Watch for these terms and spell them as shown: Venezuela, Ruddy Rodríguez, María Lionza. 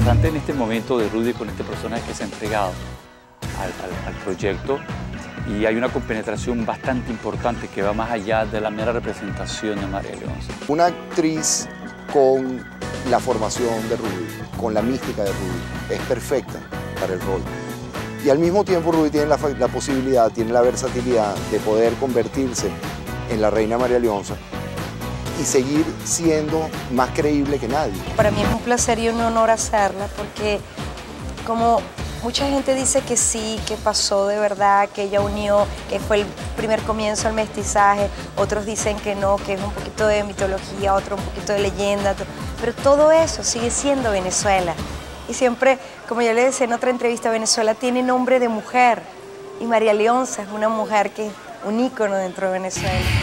representante en este momento de Rudy con este personaje que se ha entregado al proyecto, y hay una compenetración bastante importante que va más allá de la mera representación de María Lionza. Una actriz con la formación de Rudy, con la mística de Rudy, es perfecta para el rol. Y al mismo tiempo Rudy tiene la posibilidad, tiene la versatilidad de poder convertirse en la reina María Lionza y seguir siendo más creíble que nadie. Para mí es un placer y un honor hacerla, porque como mucha gente dice que sí, que pasó de verdad, que ella unió, que fue el primer comienzo al mestizaje, otros dicen que no, que es un poquito de mitología, otro un poquito de leyenda, pero todo eso sigue siendo Venezuela. Y siempre, como yo le decía en otra entrevista, Venezuela tiene nombre de mujer, y María Lionza es una mujer que es un ícono dentro de Venezuela.